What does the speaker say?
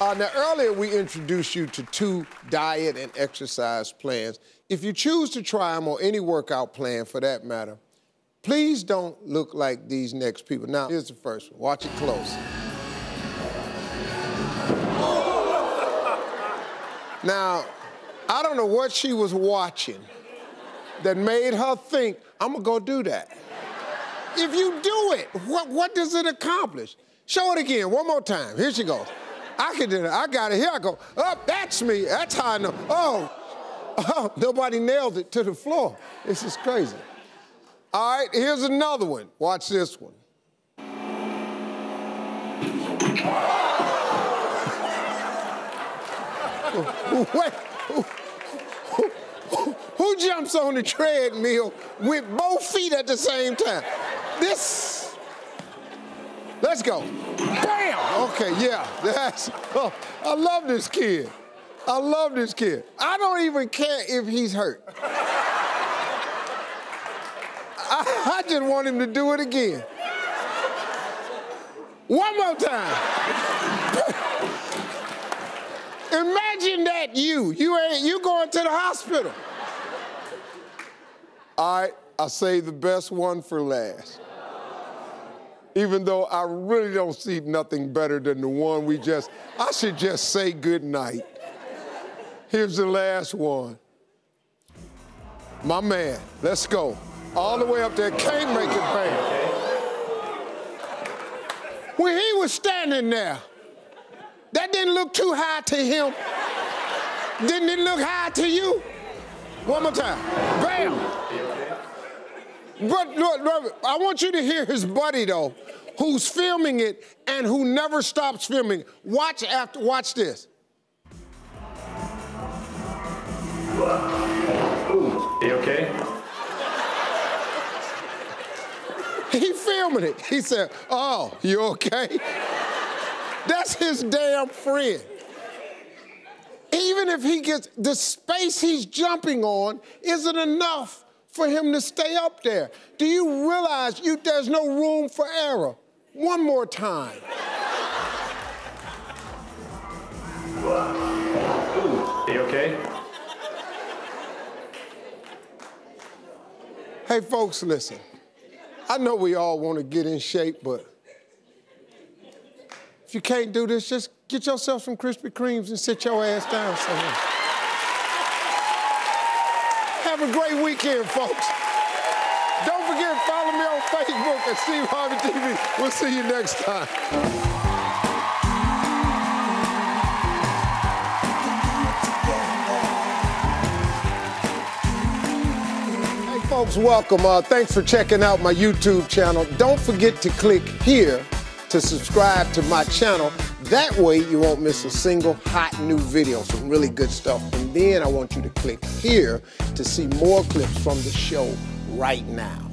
Now, earlier we introduced you to two diet and exercise plans. If you choose to try them or any workout plan for that matter, please don't look like these next people. Now, here's the first one. Watch it close. Now, I don't know what she was watching that made her think, I'm gonna go do that. If you do it, what does it accomplish? Show it again, one more time. Here she goes. I can do that, I got it, here I go. Oh, that's me, that's how I know. Oh, nobody nailed it to the floor. This is crazy. All right, here's another one. Watch this one. Wait. Who jumps on the treadmill with both feet at the same time? This. Let's go. Bam! Okay, yeah. That's. Oh, I love this kid. I love this kid. I don't even care if he's hurt. I just want him to do it again. One more time. Imagine that you going to the hospital. All right, I saved the best one for last. Even though I really don't see nothing better than the one I should just say good night. Here's the last one. My man, let's go. All the way up there, can't make it back. When he was standing there, that didn't look too high to him. Didn't it look high to you? One more time. Bam! But look, I want you to hear his buddy, though, who's filming it and who never stops filming. Watch this. Ooh, you okay? He filming it. He said, oh, you okay? That's his damn friend. Even if he gets, the space he's jumping on isn't enough for him to stay up there. Do you realize there's no room for error? One more time. Ooh, you okay? Hey folks, listen. I know we all want to get in shape, but if you can't do this, just get yourself some Krispy Kremes and sit your ass down somewhere. Have a great weekend, folks. Don't forget, follow me on Facebook at Steve Harvey TV. We'll see you next time. Folks, welcome. Thanks for checking out my YouTube channel. Don't forget to click here to subscribe to my channel. That way you won't miss a single hot new video, some really good stuff. And then I want you to click here to see more clips from the show right now.